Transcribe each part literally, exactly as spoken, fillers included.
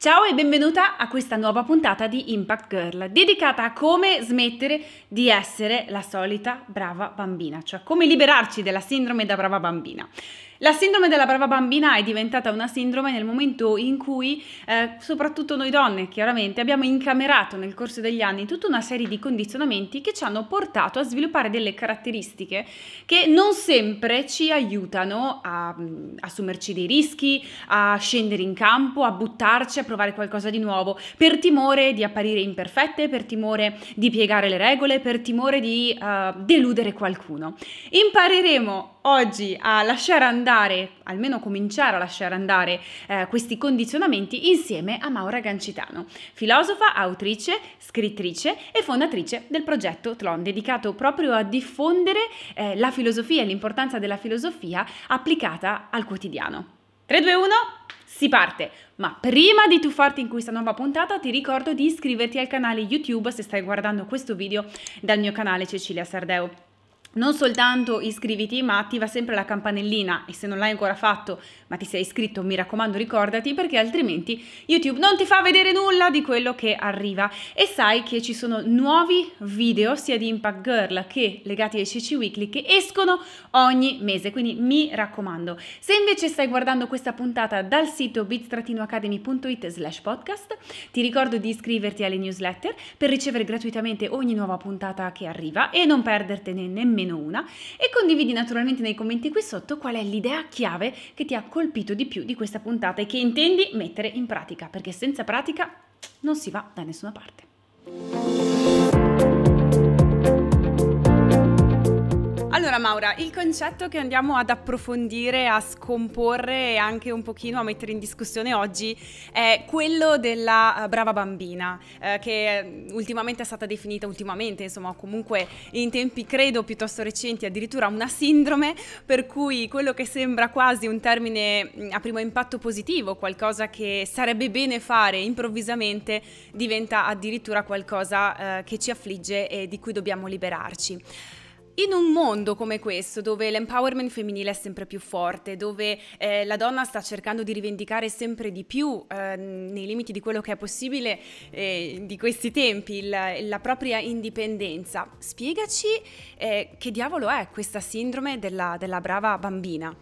Ciao e benvenuta a questa nuova puntata di Impact Girl, dedicata a come smettere di essere la solita brava bambina, cioè come liberarci dalla sindrome da brava bambina. La sindrome della brava bambina è diventata una sindrome nel momento in cui, eh, soprattutto noi donne, chiaramente, abbiamo incamerato nel corso degli anni tutta una serie di condizionamenti che ci hanno portato a sviluppare delle caratteristiche che non sempre ci aiutano a mh, assumerci dei rischi, a scendere in campo, a buttarci, a provare qualcosa di nuovo, per timore di apparire imperfette, per timore di piegare le regole, per timore di uh, deludere qualcuno. Impareremo oggi a lasciare andare, almeno cominciare a lasciare andare eh, questi condizionamenti insieme a Maura Gancitano, filosofa, autrice, scrittrice e fondatrice del progetto Tlon, dedicato proprio a diffondere eh, la filosofia e l'importanza della filosofia applicata al quotidiano. tre, due, uno, si parte! Ma prima di tuffarti in questa nuova puntata ti ricordo di iscriverti al canale YouTube se stai guardando questo video dal mio canale Cecilia Sardeo. Non soltanto iscriviti, ma attiva sempre la campanellina, e se non l'hai ancora fatto ma ti sei iscritto, mi raccomando, ricordati, perché altrimenti YouTube non ti fa vedere nulla di quello che arriva. E sai che ci sono nuovi video sia di Impact Girl che legati ai C C Weekly che escono ogni mese, quindi mi raccomando. Se invece stai guardando questa puntata dal sito biz academy punto it slash podcast, ti ricordo di iscriverti alle newsletter per ricevere gratuitamente ogni nuova puntata che arriva e non perdertene nemmeno una, e condividi naturalmente nei commenti qui sotto qual è l'idea chiave che ti ha colpito di più di questa puntata e che intendi mettere in pratica, perché senza pratica non si va da nessuna parte. Allora Maura, il concetto che andiamo ad approfondire, a scomporre e anche un pochino a mettere in discussione oggi è quello della brava bambina, eh, che ultimamente è stata definita, ultimamente insomma, comunque in tempi credo piuttosto recenti, addirittura una sindrome, per cui quello che sembra quasi un termine a primo impatto positivo, qualcosa che sarebbe bene fare improvvisamente, diventa addirittura qualcosa eh, che ci affligge e di cui dobbiamo liberarci. In un mondo come questo, dove l'empowerment femminile è sempre più forte, dove eh, la donna sta cercando di rivendicare sempre di più, eh, nei limiti di quello che è possibile eh, di questi tempi, il, la propria indipendenza, spiegaci eh, che diavolo è questa sindrome della, della brava bambina.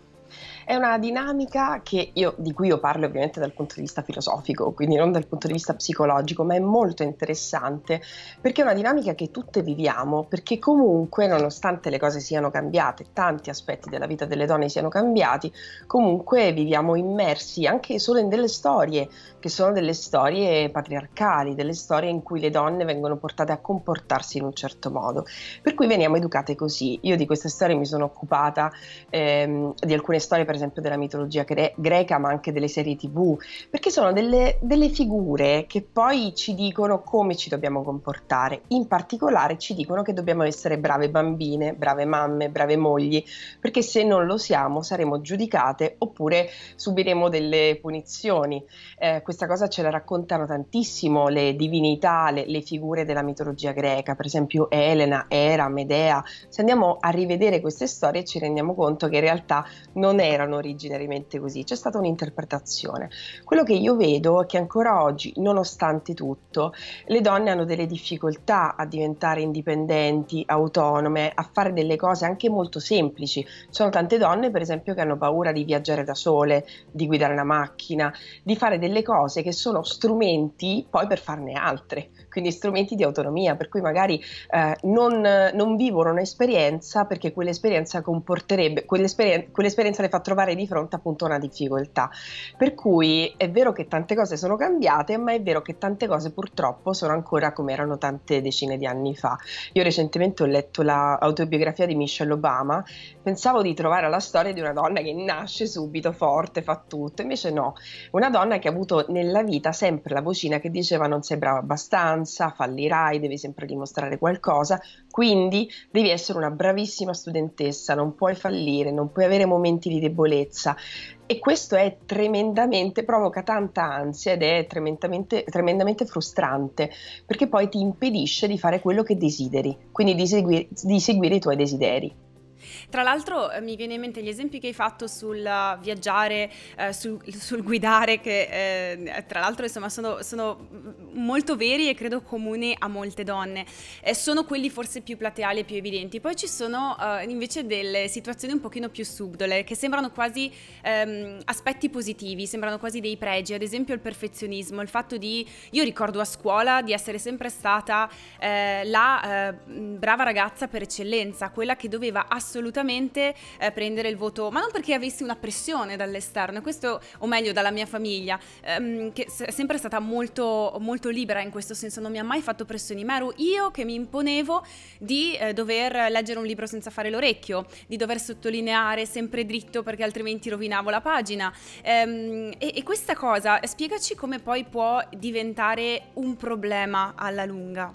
È una dinamica che io, di cui io parlo ovviamente dal punto di vista filosofico, quindi non dal punto di vista psicologico, ma è molto interessante perché è una dinamica che tutte viviamo, perché comunque nonostante le cose siano cambiate, tanti aspetti della vita delle donne siano cambiati, comunque viviamo immersi anche solo in delle storie che sono delle storie patriarcali, delle storie in cui le donne vengono portate a comportarsi in un certo modo, per cui veniamo educate così. Io di queste storie mi sono occupata ehm, di alcune storie, per esempio della mitologia gre- greca, ma anche delle serie tv, perché sono delle, delle figure che poi ci dicono come ci dobbiamo comportare. In particolare ci dicono che dobbiamo essere brave bambine, brave mamme, brave mogli, perché se non lo siamo saremo giudicate oppure subiremo delle punizioni. Eh, questa cosa ce la raccontano tantissimo le divinità, le, le figure della mitologia greca, per esempio Elena, Era, Medea. Se andiamo a rivedere queste storie ci rendiamo conto che in realtà non erano originariamente così, c'è stata un'interpretazione. Quello che io vedo è che ancora oggi, nonostante tutto, le donne hanno delle difficoltà a diventare indipendenti, autonome, a fare delle cose anche molto semplici. Ci sono tante donne, per esempio, che hanno paura di viaggiare da sole, di guidare una macchina, di fare delle cose che sono strumenti poi per farne altre, quindi strumenti di autonomia, per cui magari eh, non, non vivono un'esperienza perché quell'esperienza comporterebbe, quell'esperien- quell'esperienza le fa trovare di fronte appunto una difficoltà, per cui è vero che tante cose sono cambiate, ma è vero che tante cose purtroppo sono ancora come erano tante decine di anni fa. Io recentemente ho letto l'autobiografia di Michelle Obama, pensavo di trovare la storia di una donna che nasce subito forte, fa tutto, invece no, una donna che ha avuto nella vita sempre la vocina che diceva non sei brava abbastanza, fallirai, devi sempre dimostrare qualcosa, quindi devi essere una bravissima studentessa, non puoi fallire, non puoi avere momenti di debolezza. E questo è tremendamente, provoca tanta ansia ed è tremendamente, tremendamente frustrante, perché poi ti impedisce di fare quello che desideri, quindi di, segui, di seguire i tuoi desideri. Tra l'altro eh, mi viene in mente gli esempi che hai fatto sul viaggiare, eh, sul, sul guidare, che eh, tra l'altro insomma sono, sono molto veri e credo comuni a molte donne. Eh, sono quelli forse più plateali e più evidenti. Poi ci sono eh, invece delle situazioni un pochino più subdole, che sembrano quasi ehm, aspetti positivi, sembrano quasi dei pregi, ad esempio il perfezionismo, il fatto di, io ricordo a scuola di essere sempre stata eh, la eh, brava ragazza per eccellenza, quella che doveva assolutamente eh, prendere il voto, ma non perché avessi una pressione dall'esterno, questo, o meglio dalla mia famiglia, ehm, che è sempre stata molto, molto libera in questo senso, non mi ha mai fatto pressioni, ma ero io che mi imponevo di eh, dover leggere un libro senza fare l'orecchio, di dover sottolineare sempre dritto perché altrimenti rovinavo la pagina. Ehm, e, e questa cosa, spiegaci come poi può diventare un problema alla lunga.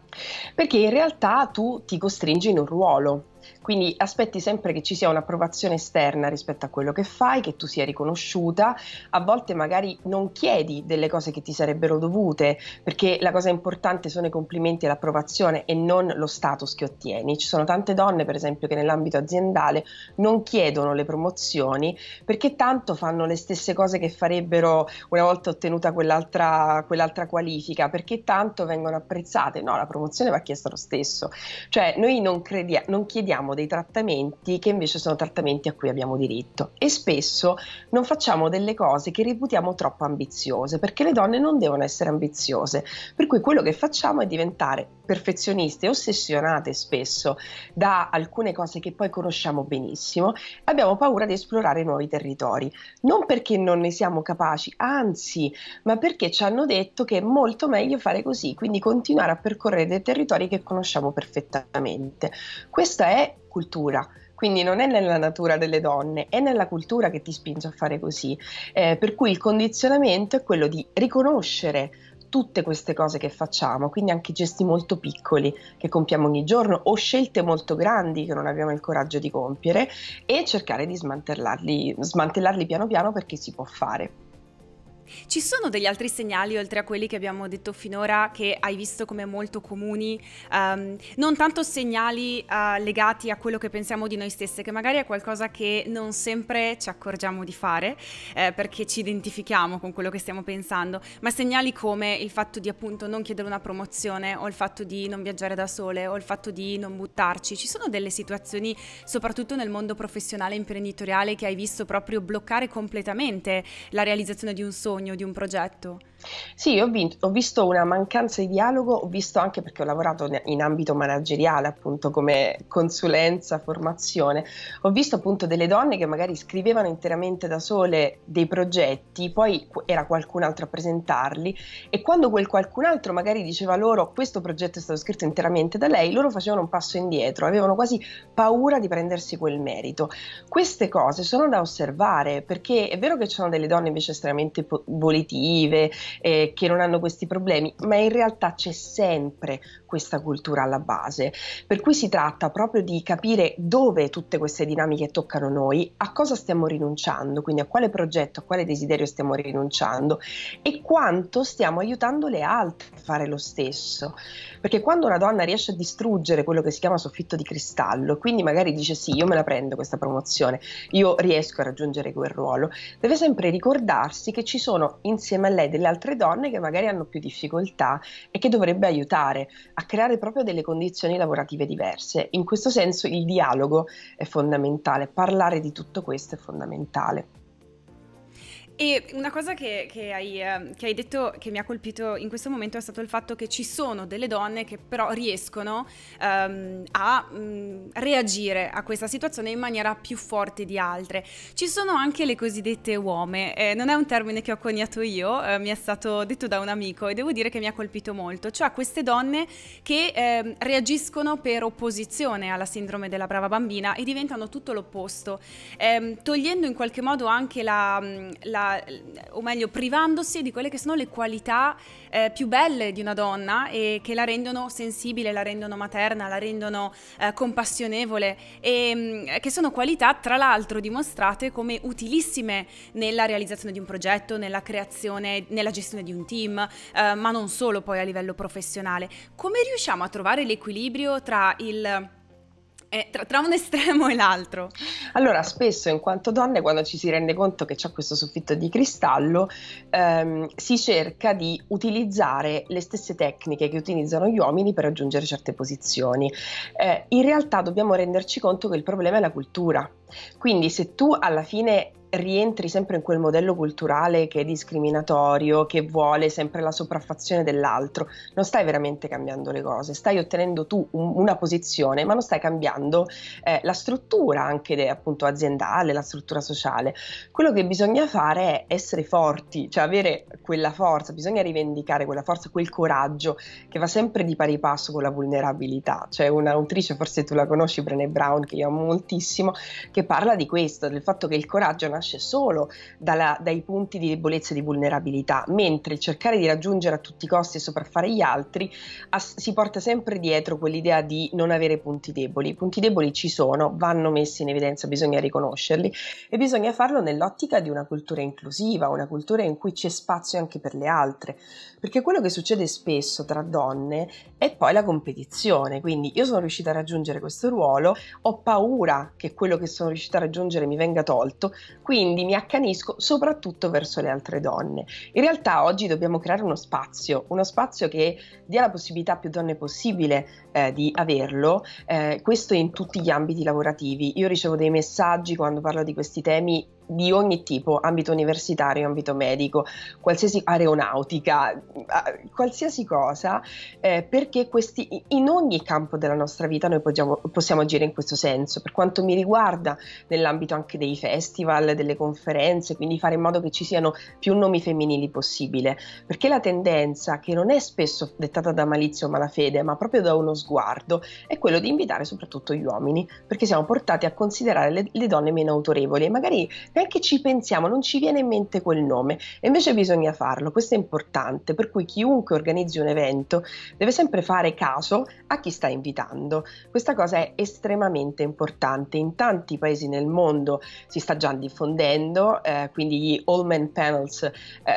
Perché in realtà tu ti costringi in un ruolo, quindi aspetti sempre che ci sia un'approvazione esterna rispetto a quello che fai, che tu sia riconosciuta, a volte magari non chiedi delle cose che ti sarebbero dovute, perché la cosa importante sono i complimenti e l'approvazione e non lo status che ottieni. Ci sono tante donne per esempio che nell'ambito aziendale non chiedono le promozioni perché tanto fanno le stesse cose che farebbero una volta ottenuta quell'altra quell'altra qualifica, perché tanto vengono apprezzate. No, la promozione va chiesta lo stesso, cioè noi non, crediamo, non chiediamo dei trattamenti che invece sono trattamenti a cui abbiamo diritto, e spesso non facciamo delle cose che reputiamo troppo ambiziose, perché le donne non devono essere ambiziose, per cui quello che facciamo è diventare perfezioniste, ossessionate spesso da alcune cose che poi conosciamo benissimo, abbiamo paura di esplorare nuovi territori, non perché non ne siamo capaci, anzi, ma perché ci hanno detto che è molto meglio fare così, quindi continuare a percorrere dei territori che conosciamo perfettamente. Questa è cultura, quindi non è nella natura delle donne, è nella cultura che ti spinge a fare così, eh, per cui il condizionamento è quello di riconoscere tutte queste cose che facciamo, quindi anche gesti molto piccoli che compiamo ogni giorno o scelte molto grandi che non abbiamo il coraggio di compiere, e cercare di smantellarli, smantellarli piano piano, perché si può fare. Ci sono degli altri segnali, oltre a quelli che abbiamo detto finora, che hai visto come molto comuni, um, non tanto segnali uh, legati a quello che pensiamo di noi stesse, che magari è qualcosa che non sempre ci accorgiamo di fare, eh, perché ci identifichiamo con quello che stiamo pensando, ma segnali come il fatto di appunto non chiedere una promozione, o il fatto di non viaggiare da sole, o il fatto di non buttarci. Ci sono delle situazioni, soprattutto nel mondo professionale e imprenditoriale, che hai visto proprio bloccare completamente la realizzazione di un sogno, di un progetto? Sì, ho, vinto, ho visto una mancanza di dialogo, ho visto anche, perché ho lavorato in ambito manageriale appunto come consulenza, formazione, ho visto appunto delle donne che magari scrivevano interamente da sole dei progetti, poi era qualcun altro a presentarli, e quando quel qualcun altro magari diceva loro questo progetto è stato scritto interamente da lei, loro facevano un passo indietro, avevano quasi paura di prendersi quel merito. Queste cose sono da osservare, perché è vero che ci sono delle donne invece estremamente volitive, eh, che non hanno questi problemi, ma in realtà c'è sempre questa cultura alla base, per cui si tratta proprio di capire dove tutte queste dinamiche toccano noi, a cosa stiamo rinunciando, quindi a quale progetto, a quale desiderio stiamo rinunciando, e quanto stiamo aiutando le altre a fare lo stesso, perché quando una donna riesce a distruggere quello che si chiama soffitto di cristallo, quindi magari dice sì, io me la prendo questa promozione, io riesco a raggiungere quel ruolo, deve sempre ricordarsi che ci sono insieme a lei delle altre donne che magari hanno più difficoltà e che dovrebbe aiutare a creare proprio delle condizioni lavorative diverse. In questo senso il dialogo è fondamentale, parlare di tutto questo è fondamentale. E una cosa che, che, hai, che hai detto che mi ha colpito in questo momento è stato il fatto che ci sono delle donne che però riescono um, a um, reagire a questa situazione in maniera più forte di altre. Ci sono anche le cosiddette uome, eh, non è un termine che ho coniato io, eh, mi è stato detto da un amico e devo dire che mi ha colpito molto, cioè queste donne che eh, reagiscono per opposizione alla sindrome della brava bambina e diventano tutto l'opposto, eh, togliendo in qualche modo anche la, la o meglio privandosi di quelle che sono le qualità eh, più belle di una donna e che la rendono sensibile, la rendono materna, la rendono eh, compassionevole, e mh, che sono qualità tra l'altro dimostrate come utilissime nella realizzazione di un progetto, nella creazione, nella gestione di un team, eh, ma non solo poi a livello professionale. Come riusciamo a trovare l'equilibrio tra il Eh, tra, tra un estremo e l'altro. Allora, spesso in quanto donne, quando ci si rende conto che c'è questo soffitto di cristallo, ehm, si cerca di utilizzare le stesse tecniche che utilizzano gli uomini per raggiungere certe posizioni. Eh, in realtà dobbiamo renderci conto che il problema è la cultura. Quindi se tu alla fine rientri sempre in quel modello culturale che è discriminatorio, che vuole sempre la sopraffazione dell'altro, non stai veramente cambiando le cose, stai ottenendo tu un, una posizione, ma non stai cambiando eh, la struttura anche de, appunto aziendale, la struttura sociale. Quello che bisogna fare è essere forti, cioè avere quella forza, bisogna rivendicare quella forza, quel coraggio che va sempre di pari passo con la vulnerabilità. C'è un'autrice, forse tu la conosci, Brené Brown, che io amo moltissimo, che parla di questo, del fatto che il coraggio è una nasce solo dalla, dai punti di debolezza e di vulnerabilità, mentre il cercare di raggiungere a tutti i costi e sopraffare gli altri as, si porta sempre dietro quell'idea di non avere punti deboli. I punti deboli ci sono, vanno messi in evidenza, bisogna riconoscerli e bisogna farlo nell'ottica di una cultura inclusiva, una cultura in cui c'è spazio anche per le altre, perché quello che succede spesso tra donne è poi la competizione. Quindi io sono riuscita a raggiungere questo ruolo, ho paura che quello che sono riuscita a raggiungere mi venga tolto, quindi mi accanisco soprattutto verso le altre donne. In realtà oggi dobbiamo creare uno spazio, uno spazio che dia la possibilità a più donne possibile eh, di averlo, eh, questo in tutti gli ambiti lavorativi. Io ricevo dei messaggi quando parlo di questi temi di ogni tipo, ambito universitario, ambito medico, qualsiasi aeronautica, qualsiasi cosa, eh, perché questi, in ogni campo della nostra vita noi possiamo, possiamo agire in questo senso. Per quanto mi riguarda, nell'ambito anche dei festival, delle conferenze, quindi fare in modo che ci siano più nomi femminili possibile, perché la tendenza, che non è spesso dettata da malizia o malafede, ma proprio da uno sguardo, è quello di invitare soprattutto gli uomini, perché siamo portati a considerare le, le donne meno autorevoli e magari neanche ci pensiamo, non ci viene in mente quel nome, e invece bisogna farlo. Questo è importante, per cui chiunque organizzi un evento deve sempre fare caso a chi sta invitando. Questa cosa è estremamente importante, in tanti paesi nel mondo si sta già diffondendo, eh, quindi gli all men panels eh,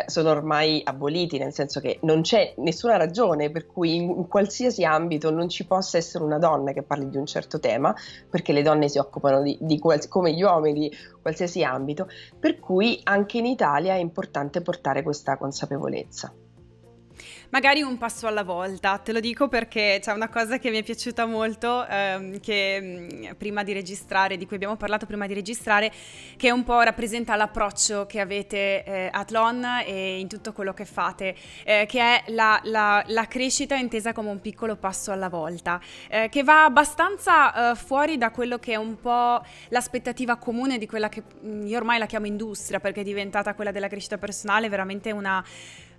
sono ormai aboliti, nel senso che non c'è nessuna ragione per cui in, in qualsiasi ambito non ci possa essere una donna che parli di un certo tema, perché le donne si occupano di, di quals- come gli uomini, di qualsiasi ambito. Ambito, per cui anche in Italia è importante portare questa consapevolezza. Magari un passo alla volta, te lo dico perché c'è una cosa che mi è piaciuta molto, ehm, che prima di registrare, di cui abbiamo parlato prima di registrare, che un po' rappresenta l'approccio che avete eh, a Tlon e in tutto quello che fate, eh, che è la, la, la crescita intesa come un piccolo passo alla volta, eh, che va abbastanza eh, fuori da quello che è un po' l'aspettativa comune di quella che io ormai la chiamo industria, perché è diventata quella della crescita personale veramente una...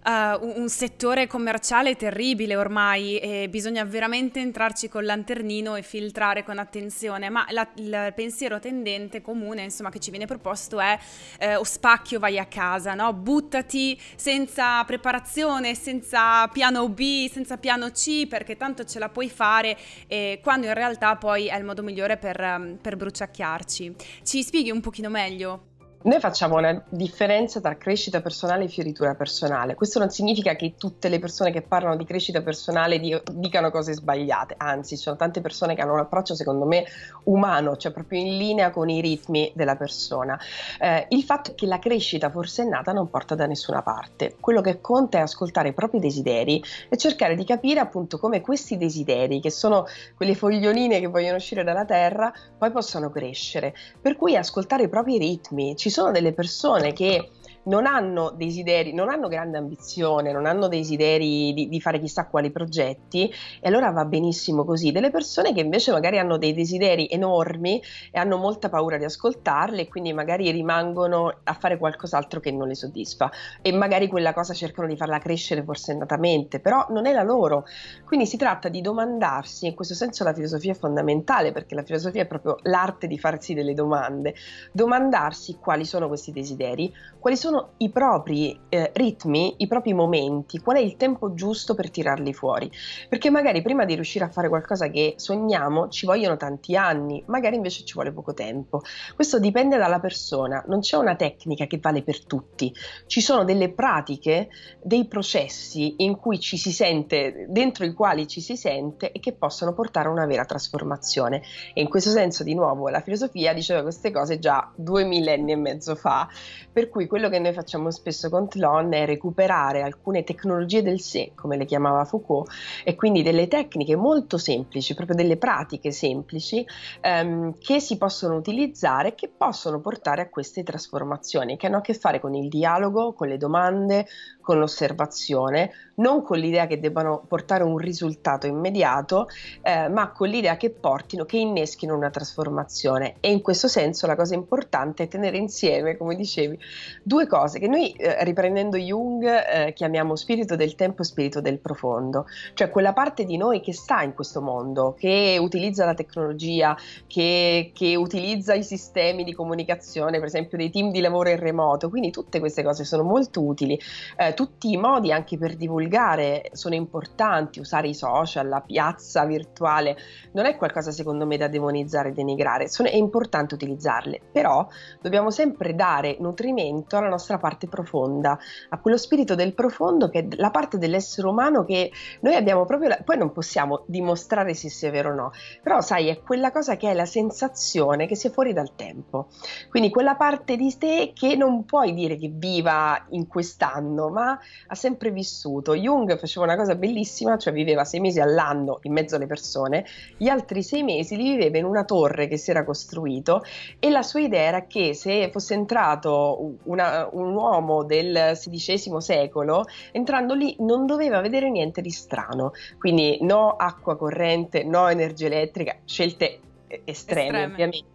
Uh, un settore commerciale terribile ormai, e bisogna veramente entrarci col lanternino e filtrare con attenzione, ma la, il pensiero tendente comune, insomma, che ci viene proposto è eh, o spacchio vai a casa, no? Buttati senza preparazione, senza piano B, senza piano C, perché tanto ce la puoi fare, eh, quando in realtà poi è il modo migliore per, per bruciacchiarci. Ci spieghi un pochino meglio? Noi facciamo una differenza tra crescita personale e fioritura personale. Questo non significa che tutte le persone che parlano di crescita personale dicano cose sbagliate, anzi, ci sono tante persone che hanno un approccio secondo me umano, cioè proprio in linea con i ritmi della persona. Eh, il fatto è che la crescita forsennata non porta da nessuna parte. Quello che conta è ascoltare i propri desideri e cercare di capire appunto come questi desideri, che sono quelle foglioline che vogliono uscire dalla terra, poi possono crescere. Per cui ascoltare i propri ritmi. Ci sono delle persone che non hanno desideri, non hanno grande ambizione, non hanno desideri di, di fare chissà quali progetti, e allora va benissimo così. Delle persone che invece magari hanno dei desideri enormi e hanno molta paura di ascoltarli, e quindi magari rimangono a fare qualcos'altro che non li soddisfa, e magari quella cosa cercano di farla crescere forsennatamente, però non è la loro. Quindi si tratta di domandarsi, in questo senso la filosofia è fondamentale, perché la filosofia è proprio l'arte di farsi delle domande, domandarsi quali sono questi desideri, quali sono sono i propri eh, ritmi, i propri momenti, qual è il tempo giusto per tirarli fuori, perché magari prima di riuscire a fare qualcosa che sogniamo ci vogliono tanti anni, magari invece ci vuole poco tempo. Questo dipende dalla persona, non c'è una tecnica che vale per tutti, ci sono delle pratiche, dei processi in cui ci si sente, dentro i quali ci si sente e che possono portare a una vera trasformazione. E in questo senso, di nuovo, la filosofia diceva queste cose già due millenni e mezzo fa, per cui quello che noi facciamo spesso con Tlon è recuperare alcune tecnologie del sé, come le chiamava Foucault, e quindi delle tecniche molto semplici, proprio delle pratiche semplici ehm, che si possono utilizzare, che possono portare a queste trasformazioni, che hanno a che fare con il dialogo, con le domande, con l'osservazione, non con l'idea che debbano portare un risultato immediato, eh, ma con l'idea che portino, che inneschino una trasformazione. E in questo senso la cosa importante è tenere insieme, come dicevi, due cose che noi eh, riprendendo Jung eh, chiamiamo spirito del tempo e spirito del profondo, cioè quella parte di noi che sta in questo mondo, che utilizza la tecnologia, che, che utilizza i sistemi di comunicazione, per esempio dei team di lavoro in remoto, quindi tutte queste cose sono molto utili. Eh, tutti i modi anche per divulgare sono importanti, usare i social, la piazza virtuale non è qualcosa secondo me da demonizzare e denigrare, sono, è importante utilizzarle, però dobbiamo sempre dare nutrimento alla nostra parte profonda, a quello spirito del profondo che è la parte dell'essere umano che noi abbiamo proprio, la, poi non possiamo dimostrare se sia vero o no, però sai è quella cosa che è la sensazione che sia fuori dal tempo, quindi quella parte di te che non puoi dire che viva in quest'anno, ma ha sempre vissuto. Jung faceva una cosa bellissima, cioè viveva sei mesi all'anno in mezzo alle persone, gli altri sei mesi li viveva in una torre che si era costruito, e la sua idea era che se fosse entrato una, un uomo del sedicesimo secolo, entrando lì non doveva vedere niente di strano, quindi no acqua corrente, no energia elettrica, scelte estreme, estreme. Ovviamente.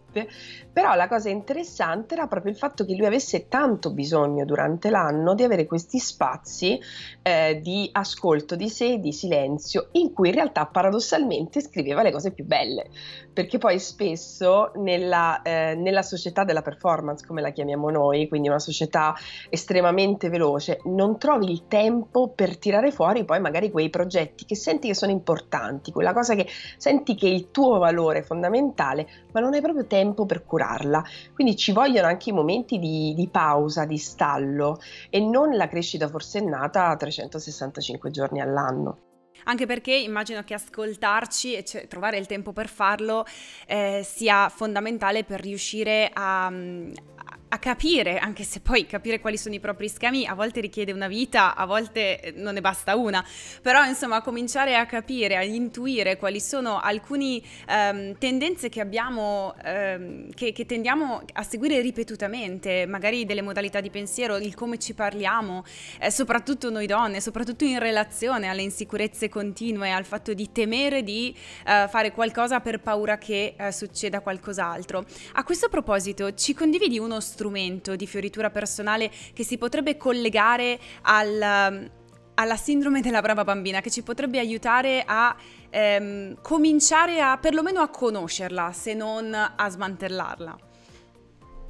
Però la cosa interessante era proprio il fatto che lui avesse tanto bisogno durante l'anno di avere questi spazi eh, di ascolto di sé, di silenzio, in cui in realtà paradossalmente scriveva le cose più belle, perché poi spesso nella, eh, nella società della performance, come la chiamiamo noi, quindi una società estremamente veloce, non trovi il tempo per tirare fuori poi magari quei progetti che senti che sono importanti, quella cosa che senti che è il tuo valore fondamentale, ma non hai proprio tempo per curarla, quindi ci vogliono anche i momenti di, di pausa, di stallo, e non la crescita forsennata a trecentosessantacinque giorni all'anno. Anche perché immagino che ascoltarci e cioè trovare il tempo per farlo eh, sia fondamentale per riuscire a, a capire, anche se poi capire quali sono i propri schemi a volte richiede una vita, a volte non ne basta una, però insomma cominciare a capire, a intuire quali sono alcune ehm, tendenze che abbiamo, ehm, che, che tendiamo a seguire ripetutamente, magari delle modalità di pensiero, il come ci parliamo, eh, soprattutto noi donne, soprattutto in relazione alle insicurezze continue, al fatto di temere di eh, fare qualcosa per paura che eh, succeda qualcos'altro. A questo proposito ci condividi uno strumento strumento di fioritura personale che si potrebbe collegare al, alla sindrome della brava bambina, che ci potrebbe aiutare a ehm, cominciare a perlomeno a conoscerla, se non a smantellarla?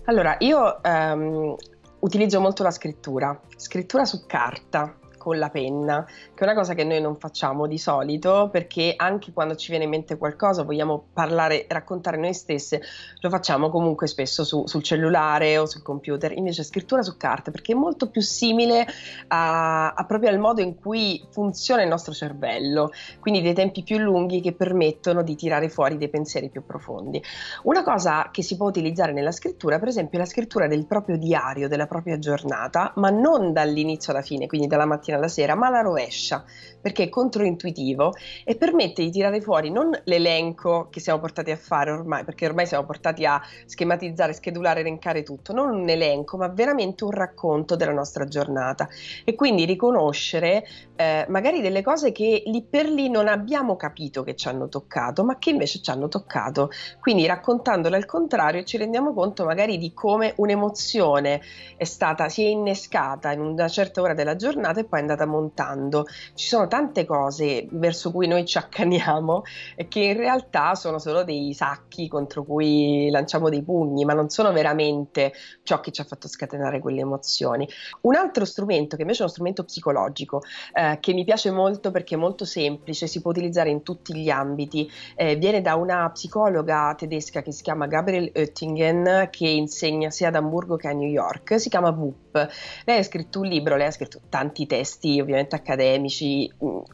Allora, io ehm, utilizzo molto la scrittura, scrittura su carta, con la penna, che è una cosa che noi non facciamo di solito, perché anche quando ci viene in mente qualcosa, vogliamo parlare, raccontare noi stesse, lo facciamo comunque spesso su, sul cellulare o sul computer, invece scrittura su carta, perché è molto più simile a, a proprio al modo in cui funziona il nostro cervello, quindi dei tempi più lunghi che permettono di tirare fuori dei pensieri più profondi. Una cosa che si può utilizzare nella scrittura, per esempio, è la scrittura del proprio diario, della propria giornata, ma non dall'inizio alla fine, quindi dalla mattina alla sera, ma la rovescia, perché è controintuitivo e permette di tirare fuori non l'elenco che siamo portati a fare ormai, perché ormai siamo portati a schematizzare, schedulare, elencare tutto, non un elenco ma veramente un racconto della nostra giornata, e quindi riconoscere eh, magari delle cose che lì per lì non abbiamo capito che ci hanno toccato, ma che invece ci hanno toccato, quindi raccontandole al contrario ci rendiamo conto magari di come un'emozione è stata, si è innescata in una certa ora della giornata e poi andata montando. Ci sono tante cose verso cui noi ci accaniamo e che in realtà sono solo dei sacchi contro cui lanciamo dei pugni, ma non sono veramente ciò che ci ha fatto scatenare quelle emozioni. Un altro strumento, che invece è uno strumento psicologico, eh, che mi piace molto perché è molto semplice, si può utilizzare in tutti gli ambiti, eh, viene da una psicologa tedesca che si chiama Gabrielle Oettingen, che insegna sia ad Amburgo che a New York, si chiama W U P. Lei ha scritto un libro, lei ha scritto tanti testi ovviamente accademici,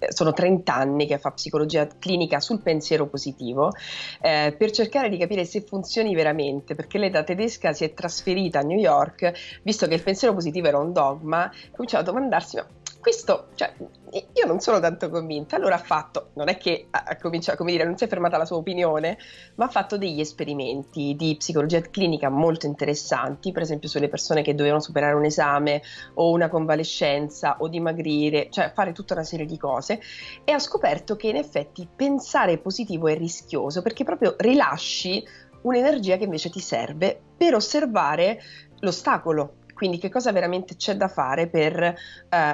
sono trenta anni che fa psicologia clinica sul pensiero positivo, eh, per cercare di capire se funzioni veramente, perché lei da tedesca si è trasferita a New York, visto che il pensiero positivo era un dogma, ha cominciato a domandarsi: ma questo, cioè, io non sono tanto convinta. Allora ha fatto, non è che ha cominciato, come dire, non si è fermata alla sua opinione, ma ha fatto degli esperimenti di psicologia clinica molto interessanti, per esempio sulle persone che dovevano superare un esame o una convalescenza o dimagrire, cioè fare tutta una serie di cose, e ha scoperto che in effetti pensare positivo è rischioso, perché proprio rilasci un'energia che invece ti serve per osservare l'ostacolo. Quindi che cosa veramente c'è da fare per eh,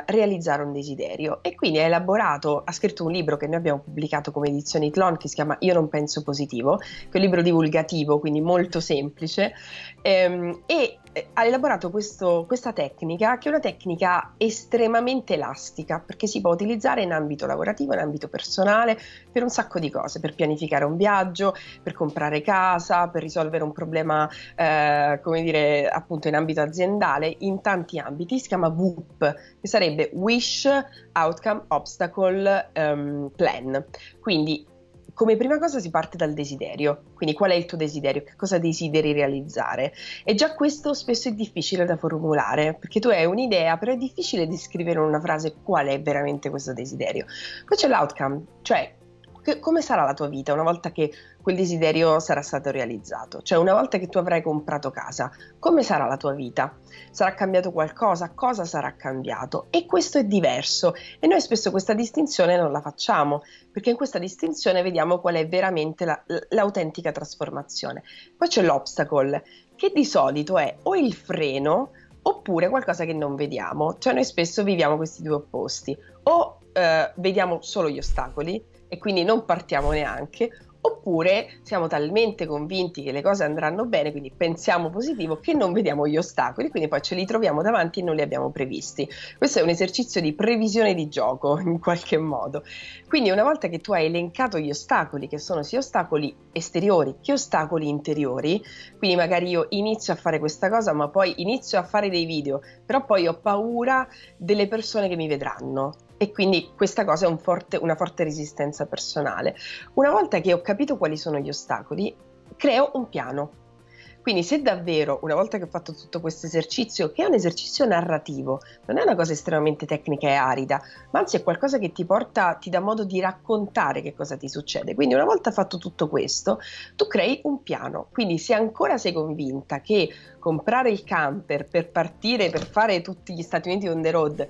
realizzare un desiderio. E quindi ha elaborato, ha scritto un libro che noi abbiamo pubblicato come edizioni Tlon, che si chiama Io non penso positivo, che è un libro divulgativo, quindi molto semplice, ehm, e ha elaborato questo, questa tecnica, che è una tecnica estremamente elastica, perché si può utilizzare in ambito lavorativo, in ambito personale, per un sacco di cose, per pianificare un viaggio, per comprare casa, per risolvere un problema, eh, come dire, appunto in ambito aziendale, in tanti ambiti. Si chiama W U P, che sarebbe Wish, Outcome, Obstacle, um, Plan. Quindi come prima cosa si parte dal desiderio, quindi qual è il tuo desiderio, che cosa desideri realizzare, e già questo spesso è difficile da formulare, perché tu hai un'idea, però è difficile descrivere in una frase qual è veramente questo desiderio. Poi c'è l'outcome, cioè che, come sarà la tua vita una volta che quel desiderio sarà stato realizzato, cioè una volta che tu avrai comprato casa, come sarà la tua vita? Sarà cambiato qualcosa? Cosa sarà cambiato? E questo è diverso, e noi spesso questa distinzione non la facciamo, perché in questa distinzione vediamo qual è veramente la, l'autentica trasformazione. Poi c'è l'obstacle, che di solito è o il freno oppure qualcosa che non vediamo, cioè noi spesso viviamo questi due opposti, o eh, vediamo solo gli ostacoli e quindi non partiamo neanche, oppure siamo talmente convinti che le cose andranno bene, quindi pensiamo positivo, che non vediamo gli ostacoli, quindi poi ce li troviamo davanti e non li abbiamo previsti. Questo è un esercizio di previsione di gioco, in qualche modo. Quindi una volta che tu hai elencato gli ostacoli, che sono sia ostacoli esteriori che ostacoli interiori, quindi magari io inizio a fare questa cosa, ma poi inizio a fare dei video, però poi ho paura delle persone che mi vedranno, e quindi questa cosa è un forte, una forte resistenza personale. Una volta che ho capito quali sono gli ostacoli, creo un piano. Quindi se davvero, una volta che ho fatto tutto questo esercizio, che è un esercizio narrativo, non è una cosa estremamente tecnica e arida, ma anzi è qualcosa che ti porta, ti dà modo di raccontare che cosa ti succede. Quindi una volta fatto tutto questo, tu crei un piano. Quindi se ancora sei convinta che comprare il camper per partire, per fare tutti gli Stati Uniti on the road,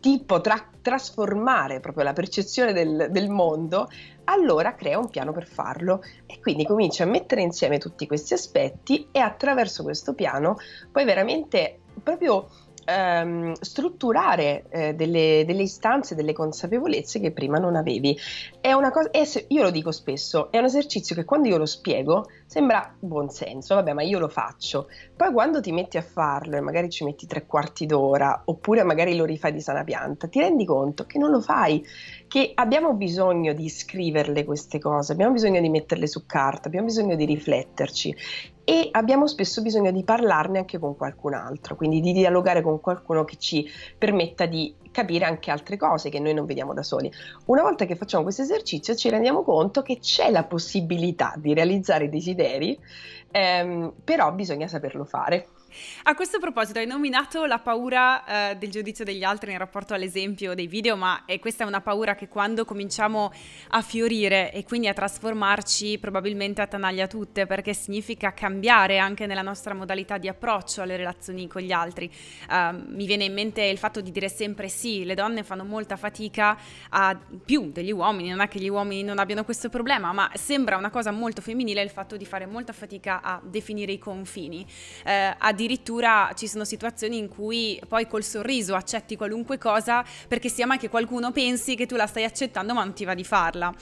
ti potrà trasformare proprio la percezione del, del mondo, allora crea un piano per farlo, e quindi cominci a mettere insieme tutti questi aspetti, e attraverso questo piano puoi veramente proprio ehm, strutturare eh, delle, delle istanze, delle consapevolezze che prima non avevi. È una cosa, è, io lo dico spesso, è un esercizio che quando io lo spiego sembra buon senso, vabbè, ma io lo faccio. Poi quando ti metti a farlo e magari ci metti tre quarti d'ora, oppure magari lo rifai di sana pianta, ti rendi conto che non lo fai, che abbiamo bisogno di scriverle queste cose, abbiamo bisogno di metterle su carta, abbiamo bisogno di rifletterci, e abbiamo spesso bisogno di parlarne anche con qualcun altro, quindi di dialogare con qualcuno che ci permetta di capire anche altre cose che noi non vediamo da soli. Una volta che facciamo questo esercizio ci rendiamo conto che c'è la possibilità di realizzare i desideri, ehm, però bisogna saperlo fare. A questo proposito hai nominato la paura eh, del giudizio degli altri in rapporto all'esempio dei video, ma eh, questa è una paura che quando cominciamo a fiorire e quindi a trasformarci probabilmente attanaglia tutte, perché significa cambiare anche nella nostra modalità di approccio alle relazioni con gli altri. Eh, mi viene in mente il fatto di dire sempre sì, le donne fanno molta fatica a più degli uomini, non è che gli uomini non abbiano questo problema, ma sembra una cosa molto femminile il fatto di fare molta fatica a definire i confini, eh, a dire addirittura ci sono situazioni in cui poi col sorriso accetti qualunque cosa, perché sia mai che qualcuno pensi che tu la stai accettando ma non ti va di farla.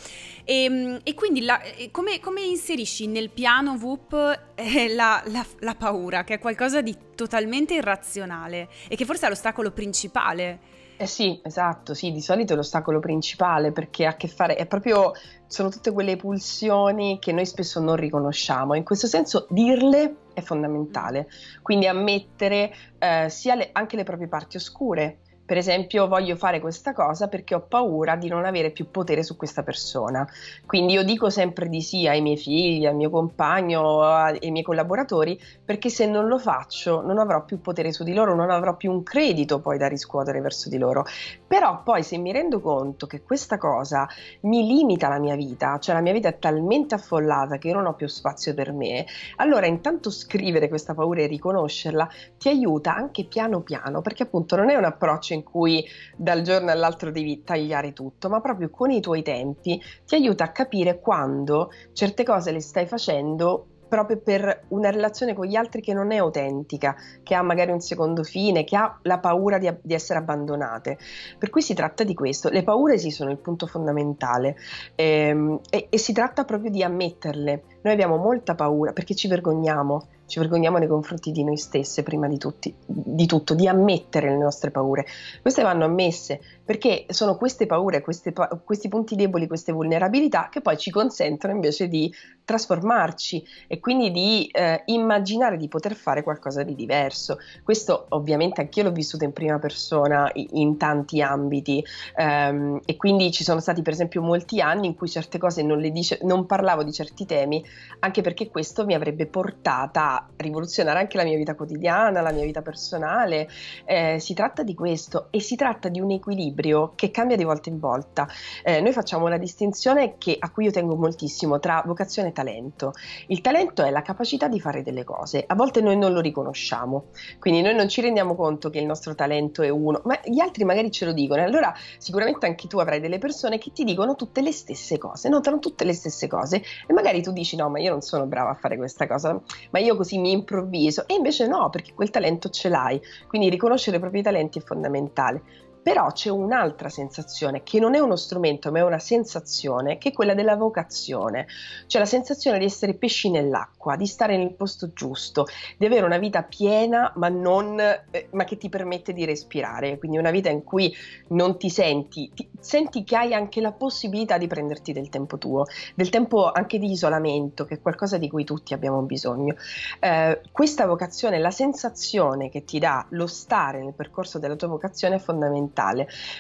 E, e quindi la, come, come inserisci nel piano W U P eh, la, la, la paura, che è qualcosa di totalmente irrazionale e che forse è l'ostacolo principale? Eh sì, esatto, sì, di solito è l'ostacolo principale, perché ha a che fare, è proprio, sono tutte quelle pulsioni che noi spesso non riconosciamo. In questo senso dirle è fondamentale, quindi ammettere eh, sia le, anche le proprie parti oscure. Per esempio, voglio fare questa cosa perché ho paura di non avere più potere su questa persona, quindi io dico sempre di sì ai miei figli, al mio compagno, ai miei collaboratori, perché se non lo faccio non avrò più potere su di loro, non avrò più un credito poi da riscuotere verso di loro. Però poi se mi rendo conto che questa cosa mi limita la mia vita, cioè la mia vita è talmente affollata che io non ho più spazio per me, allora intanto scrivere questa paura e riconoscerla ti aiuta anche piano piano, perché appunto non è un approccio in in cui dal giorno all'altro devi tagliare tutto, ma proprio con i tuoi tempi ti aiuta a capire quando certe cose le stai facendo proprio per una relazione con gli altri che non è autentica, che ha magari un secondo fine, che ha la paura di, di essere abbandonate. Per cui si tratta di questo, le paure sì sono il punto fondamentale, ehm, e, e si tratta proprio di ammetterle. Noi abbiamo molta paura perché ci vergogniamo, ci vergogniamo nei confronti di noi stesse prima di, tutti, di tutto, di ammettere le nostre paure. Queste vanno ammesse, perché sono queste paure, queste, questi punti deboli, queste vulnerabilità che poi ci consentono invece di trasformarci e quindi di eh, immaginare di poter fare qualcosa di diverso. Questo ovviamente anch'io l'ho vissuto in prima persona in tanti ambiti, ehm, e quindi ci sono stati per esempio molti anni in cui certe cose non le dice, non parlavo di certi temi, anche perché questo mi avrebbe portata a rivoluzionare anche la mia vita quotidiana, la mia vita personale. Eh, si tratta di questo e si tratta di un equilibrio che cambia di volta in volta. Eh, noi facciamo una distinzione che, a cui io tengo moltissimo, tra vocazione e talento. Il talento è la capacità di fare delle cose, a volte noi non lo riconosciamo, quindi noi non ci rendiamo conto che il nostro talento è uno, ma gli altri magari ce lo dicono, e allora sicuramente anche tu avrai delle persone che ti dicono tutte le stesse cose, notano tutte le stesse cose e magari tu dici no, ma io non sono brava a fare questa cosa, ma io così mi improvviso, e invece no, perché quel talento ce l'hai. Quindi riconoscere i propri talenti è fondamentale. Però c'è un'altra sensazione che non è uno strumento ma è una sensazione, che è quella della vocazione, cioè la sensazione di essere pesci nell'acqua, di stare nel posto giusto, di avere una vita piena ma, non, eh, ma che ti permette di respirare, quindi una vita in cui non ti senti, ti, senti che hai anche la possibilità di prenderti del tempo tuo, del tempo anche di isolamento, che è qualcosa di cui tutti abbiamo bisogno. Eh, questa vocazione, la sensazione che ti dà lo stare nel percorso della tua vocazione è fondamentale,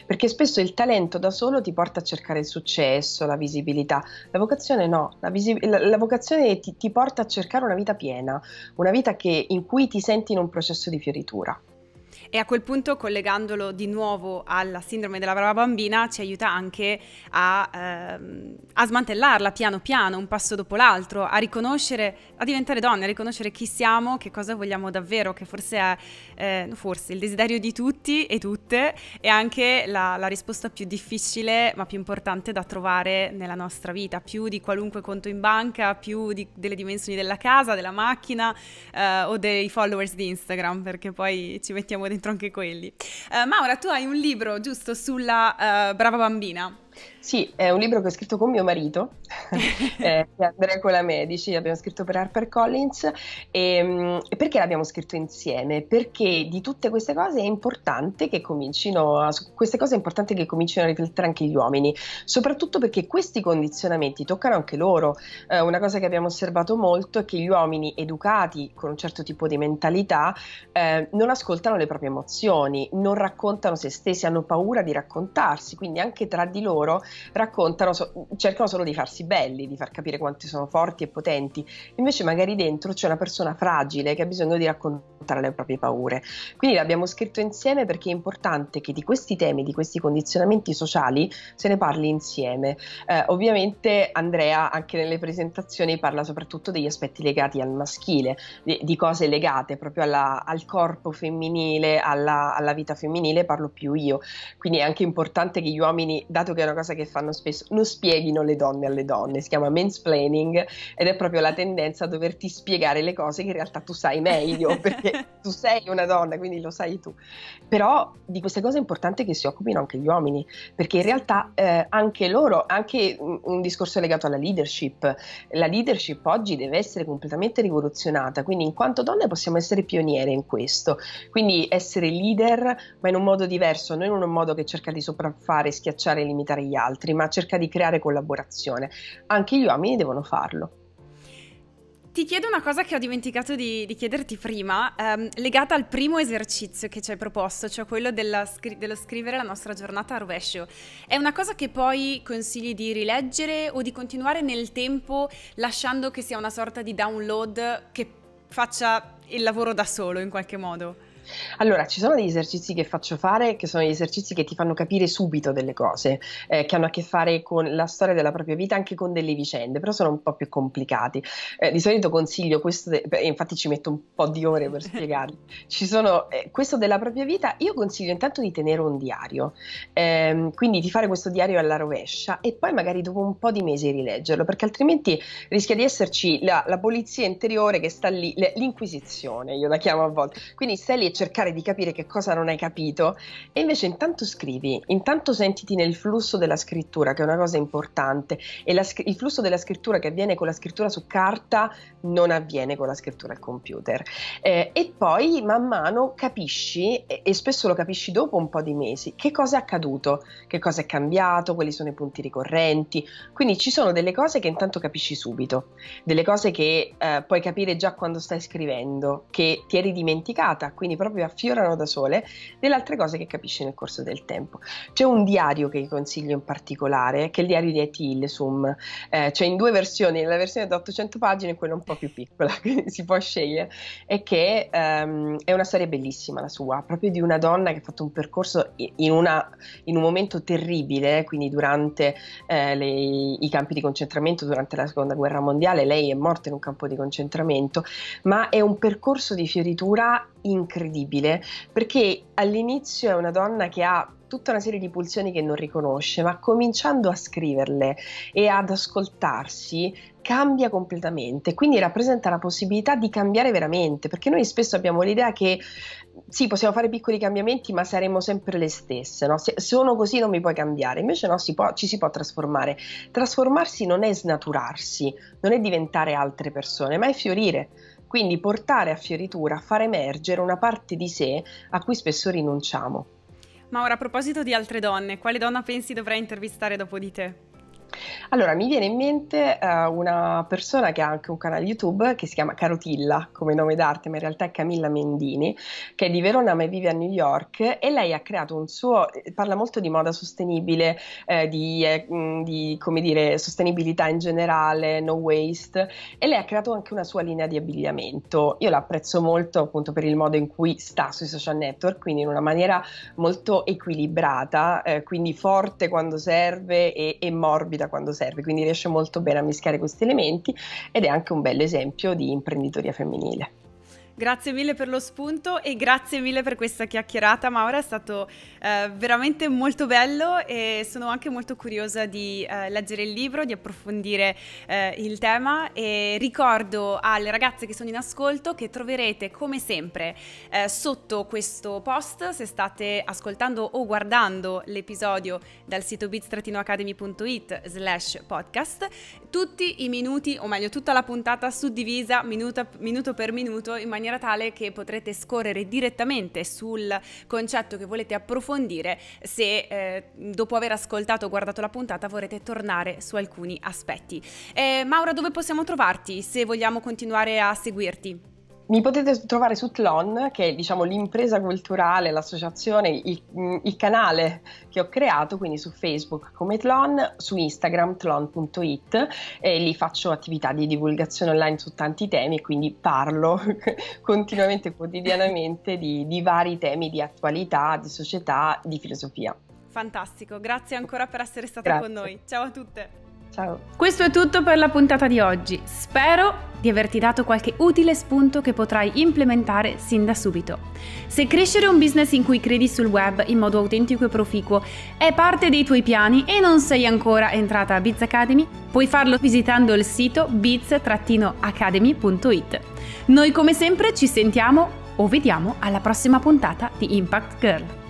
perché spesso il talento da solo ti porta a cercare il successo, la visibilità. La vocazione no, la, la, la vocazione ti, ti porta a cercare una vita piena, una vita che, in cui ti senti in un processo di fioritura. E a quel punto, collegandolo di nuovo alla sindrome della brava bambina, ci aiuta anche a, ehm, a smantellarla piano piano, un passo dopo l'altro, a riconoscere, a diventare donne, a riconoscere chi siamo, che cosa vogliamo davvero, che forse è eh, forse il desiderio di tutti e tutte, e anche la, la risposta più difficile ma più importante da trovare nella nostra vita, più di qualunque conto in banca, più di, delle dimensioni della casa, della macchina eh, o dei followers di Instagram, perché poi ci mettiamo dentro anche quelli. Uh, Maura, tu hai un libro, giusto, sulla uh, brava bambina. Sì, è un libro che ho scritto con mio marito, eh, Andrea Colamedici, abbiamo scritto per Harper Collins. E, e perché l'abbiamo scritto insieme? Perché di tutte queste cose è importante che comincino a, su queste cose è importante che comincino a riflettere anche gli uomini, soprattutto perché questi condizionamenti toccano anche loro. Eh, una cosa che abbiamo osservato molto è che gli uomini educati con un certo tipo di mentalità eh, non ascoltano le proprie emozioni, non raccontano se stessi, hanno paura di raccontarsi, quindi anche tra di loro raccontano, cercano solo di farsi belli, di far capire quanti sono forti e potenti, invece magari dentro c'è una persona fragile che ha bisogno di raccontare le proprie paure. Quindi l'abbiamo scritto insieme perché è importante che di questi temi, di questi condizionamenti sociali se ne parli insieme. Eh, ovviamente Andrea anche nelle presentazioni parla soprattutto degli aspetti legati al maschile, di, di cose legate proprio alla, al corpo femminile, alla, alla vita femminile, parlo più io, quindi è anche importante che gli uomini, dato che una cosa che fanno spesso, non spieghino le donne alle donne, si chiama mansplaining ed è proprio la tendenza a doverti spiegare le cose che in realtà tu sai meglio perché tu sei una donna, quindi lo sai tu. Però di queste cose è importante che si occupino anche gli uomini, perché in realtà eh, anche loro, anche un, un discorso legato alla leadership, la leadership oggi deve essere completamente rivoluzionata, quindi in quanto donne possiamo essere pioniere in questo, quindi essere leader ma in un modo diverso, non in un modo che cerca di sopraffare, schiacciare e limitare gli altri, ma cerca di creare collaborazione. Anche gli uomini devono farlo. Ti chiedo una cosa che ho dimenticato di, di chiederti prima, ehm, legata al primo esercizio che ci hai proposto, cioè quello della scri- dello scrivere la nostra giornata a rovescio. È una cosa che poi consigli di rileggere o di continuare nel tempo, lasciando che sia una sorta di download che faccia il lavoro da solo in qualche modo? Allora, ci sono degli esercizi che faccio fare che sono gli esercizi che ti fanno capire subito delle cose eh, che hanno a che fare con la storia della propria vita, anche con delle vicende, però sono un po' più complicati. Eh, di solito consiglio questo, de- beh, infatti ci metto un po' di ore per spiegarli. Ci sono eh, questo della propria vita, io consiglio intanto di tenere un diario, eh, quindi di fare questo diario alla rovescia e poi magari dopo un po' di mesi rileggerlo, perché altrimenti rischia di esserci la, la polizia interiore che sta lì, le, l'inquisizione, io la chiamo a volte, quindi stai lì cercare di capire che cosa non hai capito e invece intanto scrivi, intanto sentiti nel flusso della scrittura, che è una cosa importante, e la, il flusso della scrittura che avviene con la scrittura su carta non avviene con la scrittura al computer, eh, e poi man mano capisci, e, e spesso lo capisci dopo un po' di mesi, che cosa è accaduto, che cosa è cambiato, quali sono i punti ricorrenti, quindi ci sono delle cose che intanto capisci subito, delle cose che eh, puoi capire già quando stai scrivendo, che ti eri dimenticata, quindi proprio affiorano da sole, delle altre cose che capisci nel corso del tempo. C'è un diario che consiglio in particolare, che è il diario di Etty Hillesum, eh, c'è in due versioni, la versione da ottocento pagine e quella un po' più piccola, quindi si può scegliere, e che um, è una storia bellissima la sua, proprio di una donna che ha fatto un percorso in, una, in un momento terribile, quindi durante eh, le, i campi di concentramento, durante la seconda guerra mondiale, lei è morta in un campo di concentramento, ma è un percorso di fioritura incredibile, perché all'inizio è una donna che ha tutta una serie di pulsioni che non riconosce, ma cominciando a scriverle e ad ascoltarsi cambia completamente, quindi rappresenta la possibilità di cambiare veramente, perché noi spesso abbiamo l'idea che sì, possiamo fare piccoli cambiamenti ma saremo sempre le stesse, no? Se sono così non mi puoi cambiare, invece no, si può, ci si può trasformare. Trasformarsi non è snaturarsi, non è diventare altre persone, ma è fiorire. Quindi portare a fioritura, far emergere una parte di sé a cui spesso rinunciamo. Maura, a proposito di altre donne, quale donna pensi dovrei intervistare dopo di te? Allora, mi viene in mente uh, una persona che ha anche un canale YouTube che si chiama Carotilla, come nome d'arte, ma in realtà è Camilla Mendini, che è di Verona ma vive a New York, e lei ha creato un suo, parla molto di moda sostenibile, eh, di, eh, di come dire, sostenibilità in generale, no waste, e lei ha creato anche una sua linea di abbigliamento. Io l'apprezzo molto appunto per il modo in cui sta sui social network, quindi in una maniera molto equilibrata, eh, quindi forte quando serve e, e morbida quando serve, quindi riesce molto bene a mischiare questi elementi ed è anche un bel esempio di imprenditoria femminile. Grazie mille per lo spunto e grazie mille per questa chiacchierata, Maura, è stato eh, veramente molto bello e sono anche molto curiosa di eh, leggere il libro, di approfondire eh, il tema, e ricordo alle ragazze che sono in ascolto che troverete come sempre eh, sotto questo post, se state ascoltando o guardando l'episodio dal sito biz academy punto it slash podcast, tutti i minuti, o meglio tutta la puntata suddivisa minuto, minuto per minuto, in maniera in maniera tale che potrete scorrere direttamente sul concetto che volete approfondire se eh, dopo aver ascoltato o guardato la puntata vorrete tornare su alcuni aspetti. Eh, Maura, dove possiamo trovarti se vogliamo continuare a seguirti? Mi potete trovare su Tlon, che è diciamo l'impresa culturale, l'associazione, il, il canale che ho creato, quindi su Facebook come Tlon, su Instagram tlon punto it, e lì faccio attività di divulgazione online su tanti temi, quindi parlo continuamente, quotidianamente di, di vari temi di attualità, di società, di filosofia. Fantastico, grazie ancora per essere stata grazie. Con noi. Ciao a tutte! Ciao. Questo è tutto per la puntata di oggi. Spero di averti dato qualche utile spunto che potrai implementare sin da subito. Se crescere un business in cui credi sul web in modo autentico e proficuo è parte dei tuoi piani e non sei ancora entrata a Biz Academy, puoi farlo visitando il sito biz academy punto it. Noi come sempre ci sentiamo o vediamo alla prossima puntata di Impact Girl.